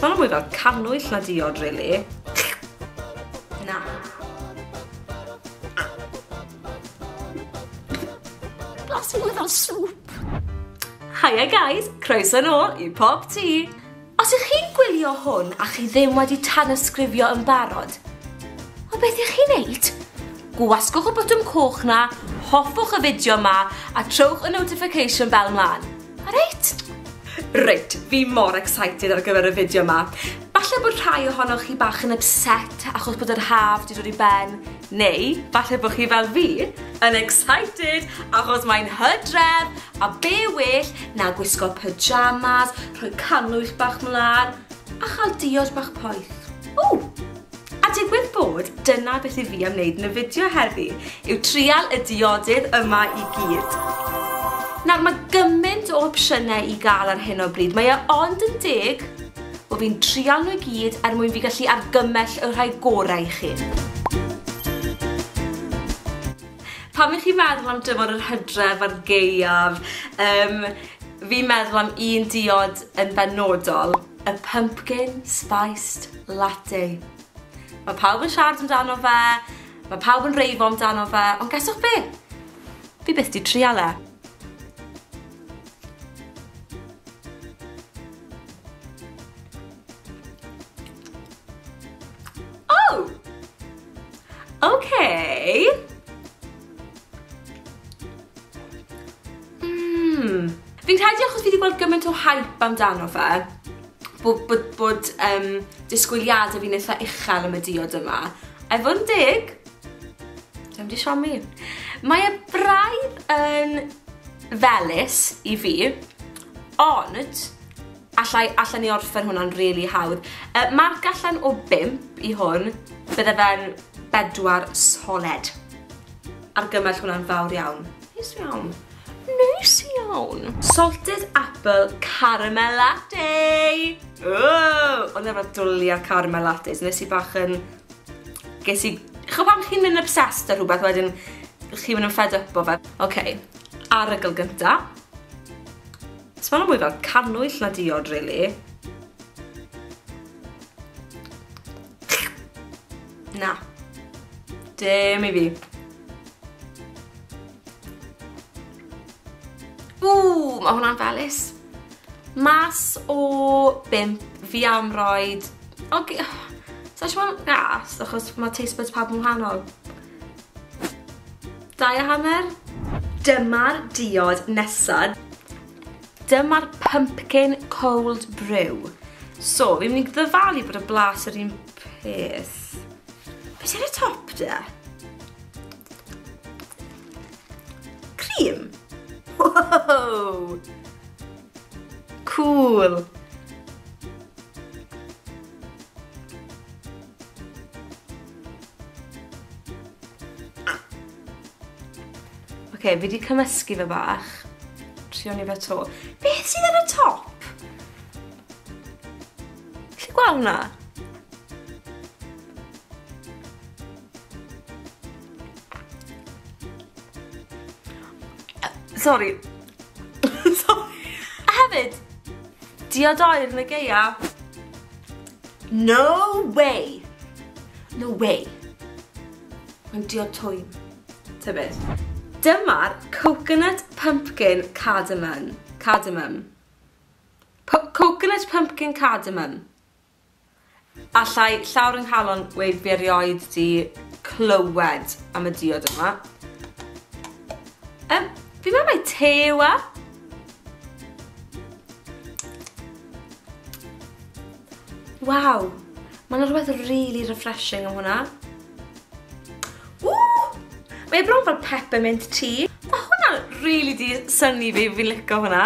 Swnio mwy fel cannwyll na diod, really. Na. Blas mwy fel swp. Hiya guys, croeso nôl i PopT. Os ych chi'n gwylio hwn a chi ddim wedi tanysgrifio yn barod, o beth ych chi'n neud? Gwasgwch y botwm coch na, hoffwch y fideo ma, a trowch y notification bell mlaen. Alright? Reit, fi mor excited ar gyfer y fideo ma. Falle bod rhai ohonoch chi bach yn upset achos bod yr haf wedi dod i ben, neu falle bod chi fel fi yn excited achos mae'n Hydref a be well na gwisgo pyjamas, rhoi cannwyll bach mlaen a chael diod bach poeth. Ww! A digwydd bod, dyna beth i fi am wneud yn y fideo heddi, yw trial y diodydd yma i gyd. Nawr mae gymaint o opsiynau i gael ar hyn o bryd, mae e ond yn deg bod fi'n trial nhw i gyd er mwyn fi gallu argymell y rhai gorau i chi. Pam ych chi'n meddwl am dymor yr Hydref a'r gaeaf, fi'n meddwl am un diod yn benodol, y Pumpkin Spiced Latte. Mae pawb yn siarad amdano fe, mae pawb yn reifo amdano fe, ond geswch be? Fi byth di trial e. Oh! Okay! Fi'n credu achos fi wedi gweld gymaint o hype amdano fe, bod disgwyliadau fi'n eitha uchel am y diod yma. A i fod yn deg, dwi'n mynd i siomi. Mae y braidd yn felys i fi, ond allan ni orffen hwnna'n rili hawdd. Marc allan o 5 i hwn, bydde fe'n 4 solid. Argymell hwnna'n fawr iawn. Neis iawn. Neis iawn. Salted apple caramel latte. Ond efo dwliau caramel lattes, nes i bach yn... Chw pam chi'n mynd yn obsessed o rhywbeth, wedyn chi'n mynd yn fed up o fe. OK, arogl gynta. Swnio mwy fel cannwyll na diod, really. Na. Dim i fi. Ww, mae hwnna'n felys. Mas o 5, fi am roed... Sa'n siŵr yn gas, achos mae taste buds pawb yn wahanol. 2.5. Dyma'r diod nesaf. Dyma'r pumpkin cold brew. So, fi'n mynd i ddyfalu bod y blas yr un peth. Be sy'n y top, de? Cream? Wow! Cool. OK, fi wedi cymysgu fe bach. Trio ni fe to. Beth sydd yn y top? Chi gweld hwnna? Sorry. Sorry. A hefyd, diod oer yn y gaeaf. No way. No way. Mae'n diod twym. Tybed. Dyma'r coconut pumpkin cardamom. Coconut pumpkin cardamom. Allai llawr yng nghalon wedi fi erioed di clywed am y diod yma. Fi'n meddwl mae te yw e. Waw, mae'n rhywbeth really refreshing am hwnna. Mae bron fel peppermint tea. Mae hwnna really di synnu fi, fi'n licio hwnna.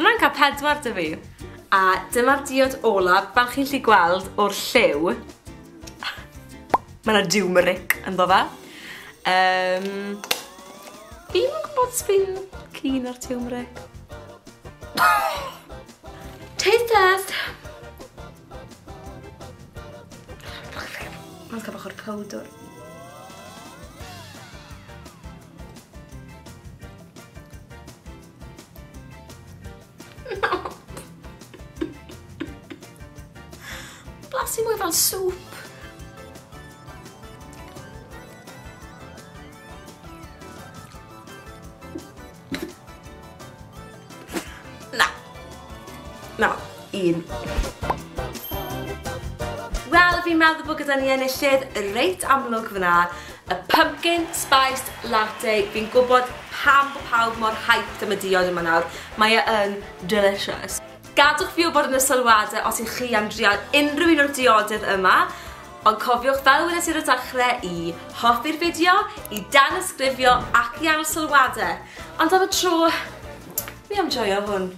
Hwnna'n cael 4 dy fi. A dyma'r diod olaf, fel chi'n lli gweld o'r lliw. Mae yna diwmeric yn ddo fe. Fi'n gwybod sfi'n cyn ar diwmeric. Taste test! Mae'n cael bach o'r powdwr. splashing with our soup. No, Ian. Wel, fi'n meddwl bod gyda ni yn enillydd reit amlwg fyna, y pumpkin spiced latte. Fi'n gwybod pam bod pawb mor hyped am y diod yma nawr. Mae yn delicious. Gadwch fi wybod yn y sylwadau os ych chi am drial unrhyw un o'r diodydd yma, ond cofiwch fel wedes i'r dechrau i hoffi'r fideo, i dan ysgrifio ac i aros sylwadau. Ond am y tro, fi am joio hwn.